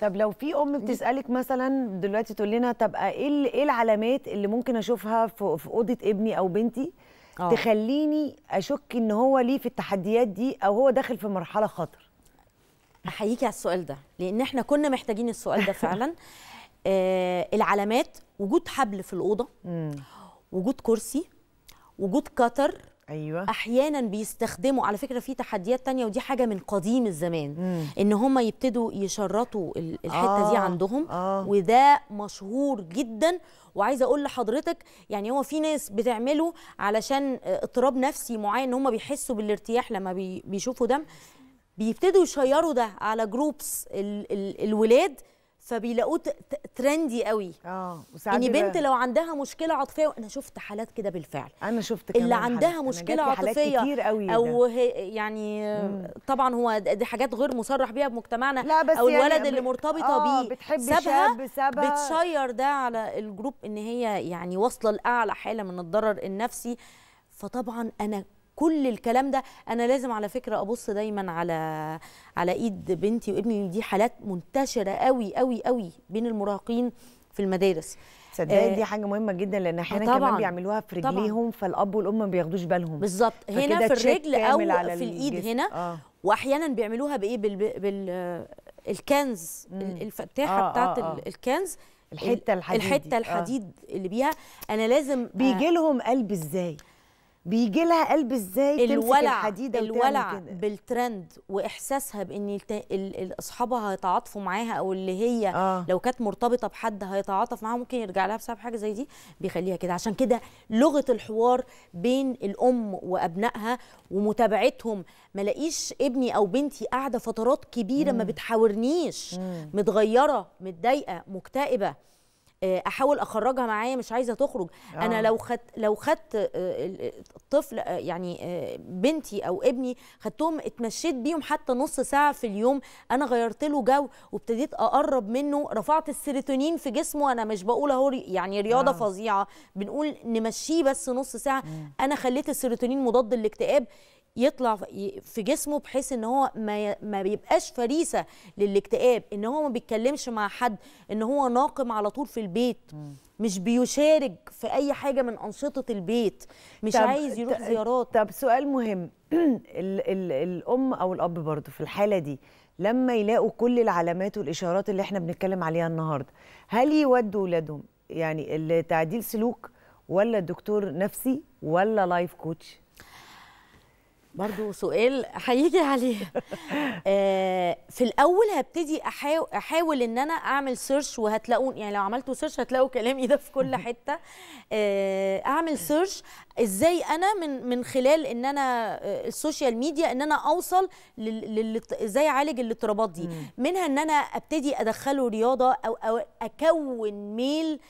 طب لو في ام بتسالك مثلا دلوقتي تقول لنا طب ايه العلامات اللي ممكن اشوفها في اوضه ابني او بنتي تخليني اشك ان هو ليه في التحديات دي او هو داخل في مرحله خطر؟ احييكي على السؤال ده لان احنا كنا محتاجين السؤال ده فعلا. العلامات وجود حبل في الاوضه، وجود كرسي، وجود كتر. أيوة. احيانا بيستخدموا على فكره في تحديات تانية ودي حاجه من قديم الزمان ان هم يبتدوا يشرطوا الحته دي عندهم وده مشهور جدا. وعايزه اقول لحضرتك يعني هو في ناس بتعمله علشان اضطراب نفسي معين، هم بيحسوا بالارتياح لما بيشوفوا دم، بيبتدوا يشيروا ده على جروبس الولاد فبيلاقوه ترندي قوي. يعني بنت لو عندها مشكله عاطفيه، انا شفت حالات كده بالفعل، انا شفت كمان اللي عندها حالات. مشكله عاطفيه كتير قوي او هي يعني طبعا هو دي حاجات غير مصرح بيها بمجتمعنا، او الولد يعني اللي مرتبطه بيه بتحب شاب بتشير ده على الجروب ان هي يعني واصله لاعلى حاله من الضرر النفسي. فطبعا انا كل الكلام ده انا لازم على فكره ابص دايما على ايد بنتي وابني. دي حالات منتشره قوي قوي قوي بين المراهقين في المدارس. صدقني دي حاجه مهمه جدا لان احيانا كمان بيعملوها في رجليهم فالاب والام ما بياخدوش بالهم. بالظبط، هنا في الرجل او في الايد هنا. واحيانا بيعملوها بايه؟ بالكنز، الفتاحه بتاعت الكنز، الحته الحديد اللي بيها. انا لازم بيجي لهم قلب ازاي؟ بيجي لها قلب ازاي؟ تمسك الحديده الولع بالترند واحساسها بان اصحابها هيتعاطفوا معاها او اللي هي لو كانت مرتبطه بحد هيتعاطف معاها، ممكن يرجع لها بسبب حاجه زي دي بيخليها كده. عشان كده لغه الحوار بين الام وابنائها ومتابعتهم. ما الاقيش ابني او بنتي قاعده فترات كبيره ما بتحاورنيش، متغيره، متضايقه، مكتئبه، احاول اخرجها معايا مش عايزه تخرج. انا لو خدت الطفل يعني بنتي او ابني خدتهم اتمشيت بيهم حتى نص ساعه في اليوم، انا غيرت له جو وابتديت اقرب منه، رفعت السيروتونين في جسمه. انا مش بقول اهو يعني رياضه فظيعه، بنقول نمشيه بس نص ساعه. انا خليت السيروتونين مضاد للاكتئاب يطلع في جسمه بحيث ان هو ما بيبقاش فريسه للاكتئاب، ان هو ما بيتكلمش مع حد، ان هو ناقم على طول في البيت، مش بيشارك في اي حاجه من انشطه البيت، مش عايز يروح زيارات. طب سؤال مهم، الام او الاب برضه في الحاله دي لما يلاقوا كل العلامات والاشارات اللي احنا بنتكلم عليها النهارده، هل يودوا اولادهم يعني لتعديل سلوك ولا دكتور نفسي ولا لايف كوتش؟ برضو سؤال هيجي عليه. في الاول هبتدي احاول ان انا اعمل سيرش، وهتلاقوا يعني لو عملتوا سيرش هتلاقوا كلامي ده في كل حته. اعمل سيرش ازاي انا من خلال ان انا السوشيال ميديا ان انا اوصل ازاي اعالج الاضطرابات دي. منها ان انا ابتدي ادخله رياضه او اكون ميل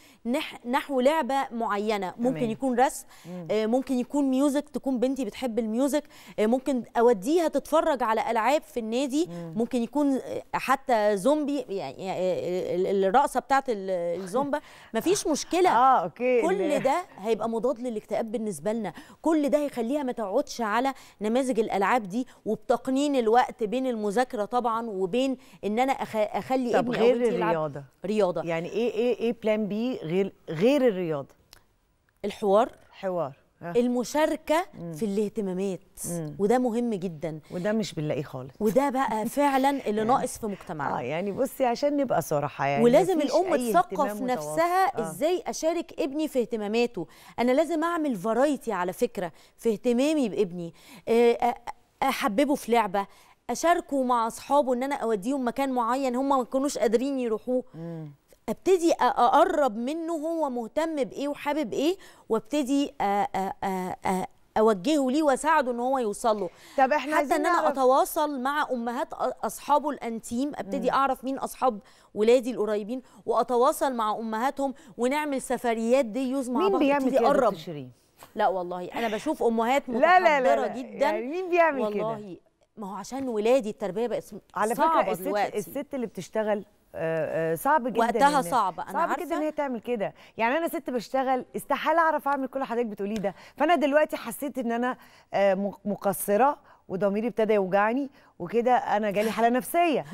نحو لعبه معينه، ممكن يكون رسم، ممكن يكون ميوزك، تكون بنتي بتحب الميوزك، ممكن اوديها تتفرج على العاب في النادي، ممكن يكون حتى زومبي يعني الرقصه بتاعت الزومبا، مفيش مشكله. اوكي، كل ده هيبقى مضاد للاكتئاب بالنسبه لنا، كل ده هيخليها ما تقعدش على نماذج الالعاب دي، وبتقنين الوقت بين المذاكره طبعا وبين ان انا اخلي ابني او بنتي يلعب رياضه. يعني ايه بلان بي غير الرياضه؟ الحوار، المشاركه في الاهتمامات، وده مهم جدا، وده مش بنلاقيه خالص، وده بقى فعلا اللي ناقص في مجتمعنا. يعني بصي عشان نبقى صراحه يعني ولازم الام تثقف نفسها ازاي اشارك ابني في اهتماماته. انا لازم اعمل فرايتي على فكره في اهتمامي بابني، احببه في لعبه، اشاركه مع اصحابه ان انا اوديهم مكان معين هم ما كانوش قادرين يروحوه، ابتدي اقرب منه هو مهتم بايه وحابب ايه، وابتدي اوجهه ليه واساعده ان هو يوصل له. طب احنا حتى ان انا اتواصل مع امهات اصحابه الانتيم، ابتدي اعرف مين اصحاب ولادي القريبين واتواصل مع امهاتهم ونعمل سفريات ديوز مع بعض. مين بيعمل كده؟ لا والله انا بشوف امهات متحضره لا لا لا جدا. يعني مين بيعمل والله كده؟ والله ما هو عشان ولادي التربيه بقت على فكره دلوقتي. الست اللي بتشتغل صعب جدا وقتها، صعب انا عارفه جدا ان هي تعمل كده. يعني انا ست بشتغل استحاله اعرف اعمل كل حضرتك بتقوليه ده، فانا دلوقتي حسيت ان انا مقصره وضميري ابتدى يوجعني وكده، انا جالي حاله نفسيه.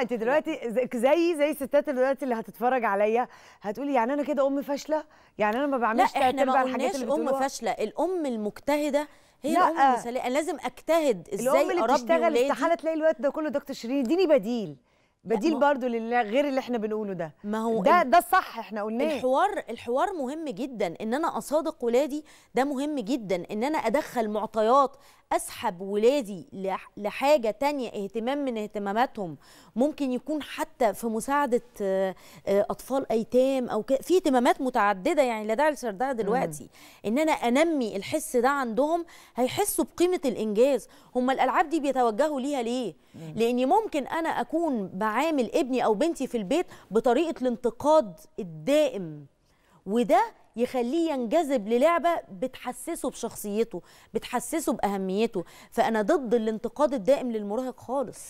انت دلوقتي زي الستات دلوقتي اللي هتتفرج عليا هتقولي يعني انا كده ام فاشله، يعني انا ما بعملش تلات ارباع الحاجات اللي بتقولوها. لا، احنا ما قلناش ام فاشله، الام المجتهده هي الام المثاليه. انا لازم اجتهد ازاي اربي ولادي. الام اللي بتشتغل استحاله تلاقي الوقت ده كله. دكتور شيرين اديني بديل برضه غير اللي احنا بنقوله ده. ما هو ده الصح، احنا قلناه. الحوار مهم جدا، ان انا اصادق ولادي ده مهم جدا، ان انا ادخل معطيات اسحب ولادي لحاجه تانية، اهتمام من اهتماماتهم، ممكن يكون حتى في مساعده اطفال ايتام او في اهتمامات متعدده، يعني لا داعي لسردها دلوقتي. ان انا انمي الحس ده عندهم، هيحسوا بقيمه الانجاز. هم الالعاب دي بيتوجهوا ليها ليه؟ لاني ممكن انا اكون بعامل ابني او بنتي في البيت بطريقه الانتقاد الدائم، وده يخليه ينجذب للعبه بتحسسه بشخصيته، بتحسسه باهميته. فانا ضد الانتقاد الدائم للمراهق خالص.